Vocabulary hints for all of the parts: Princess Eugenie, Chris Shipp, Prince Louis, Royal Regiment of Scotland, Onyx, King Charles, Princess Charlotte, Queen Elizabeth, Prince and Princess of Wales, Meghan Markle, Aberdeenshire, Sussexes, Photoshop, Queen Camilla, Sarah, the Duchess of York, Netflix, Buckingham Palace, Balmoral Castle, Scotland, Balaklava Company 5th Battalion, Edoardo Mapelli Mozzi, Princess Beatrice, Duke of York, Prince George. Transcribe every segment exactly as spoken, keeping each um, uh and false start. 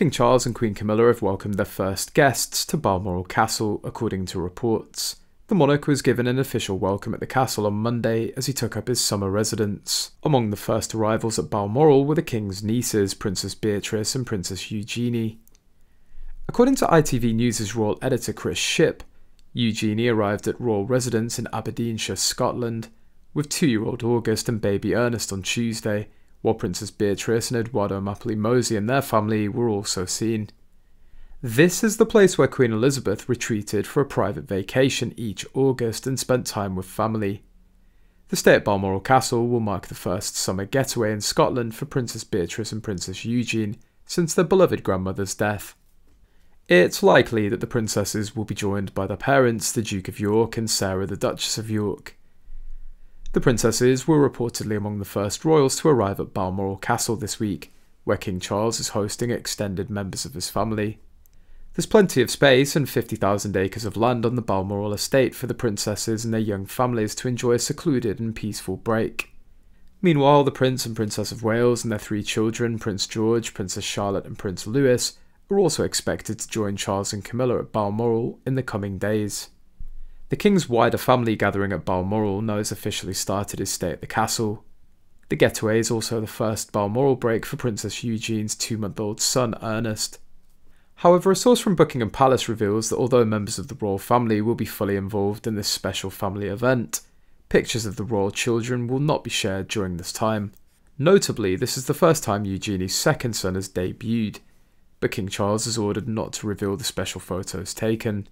King Charles and Queen Camilla have welcomed their first guests to Balmoral Castle, according to reports. The monarch was given an official welcome at the castle on Monday as he took up his summer residence. Among the first arrivals at Balmoral were the king's nieces, Princess Beatrice and Princess Eugenie. According to I T V News' royal editor Chris Shipp, Eugenie arrived at royal residence in Aberdeenshire, Scotland, with two-year-old August and baby Ernest on Tuesday, while Princess Beatrice and Edoardo Mapelli Mozzi and their family were also seen. This is the place where Queen Elizabeth retreated for a private vacation each August and spent time with family. The stay at Balmoral Castle will mark the first summer getaway in Scotland for Princess Beatrice and Princess Eugenie since their beloved grandmother's death. It's likely that the princesses will be joined by their parents, the Duke of York and Sarah, the Duchess of York. The princesses were reportedly among the first royals to arrive at Balmoral Castle this week, where King Charles is hosting extended members of his family. There's plenty of space and fifty thousand acres of land on the Balmoral estate for the princesses and their young families to enjoy a secluded and peaceful break. Meanwhile, the Prince and Princess of Wales and their three children, Prince George, Princess Charlotte and Prince Louis, are also expected to join Charles and Camilla at Balmoral in the coming days. The king's wider family gathering at Balmoral now has officially started his stay at the castle. The getaway is also the first Balmoral break for Princess Eugenie's two-month-old son, Ernest. However, a source from Buckingham Palace reveals that although members of the royal family will be fully involved in this special family event, pictures of the royal children will not be shared during this time. Notably, this is the first time Eugenie's second son has debuted, but King Charles has ordered not to reveal the special photos taken.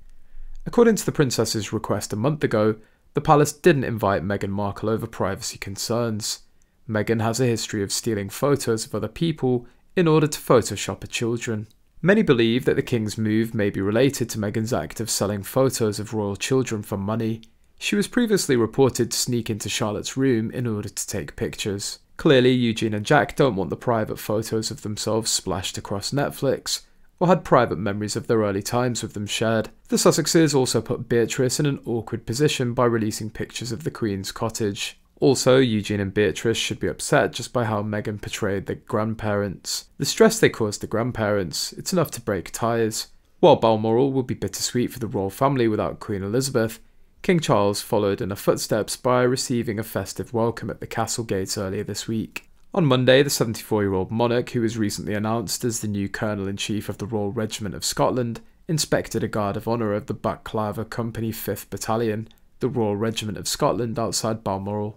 According to the princess's request a month ago, the palace didn't invite Meghan Markle over privacy concerns. Meghan has a history of stealing photos of other people in order to Photoshop her children. Many believe that the king's move may be related to Meghan's act of selling photos of royal children for money. She was previously reported to sneak into Charlotte's room in order to take pictures. Clearly, Eugenie and Jack don't want the private photos of themselves splashed across Netflix, or had private memories of their early times with them shared. The Sussexes also put Beatrice in an awkward position by releasing pictures of the Queen's cottage. Also, Eugenie and Beatrice should be upset just by how Meghan portrayed their grandparents. The stress they caused the grandparents, it's enough to break ties. While Balmoral will be bittersweet for the royal family without Queen Elizabeth, King Charles followed in her footsteps by receiving a festive welcome at the castle gates earlier this week. On Monday, the seventy-four-year-old monarch, who was recently announced as the new Colonel-in-Chief of the Royal Regiment of Scotland, inspected a guard of honour of the Balaklava Company fifth Battalion, the Royal Regiment of Scotland outside Balmoral.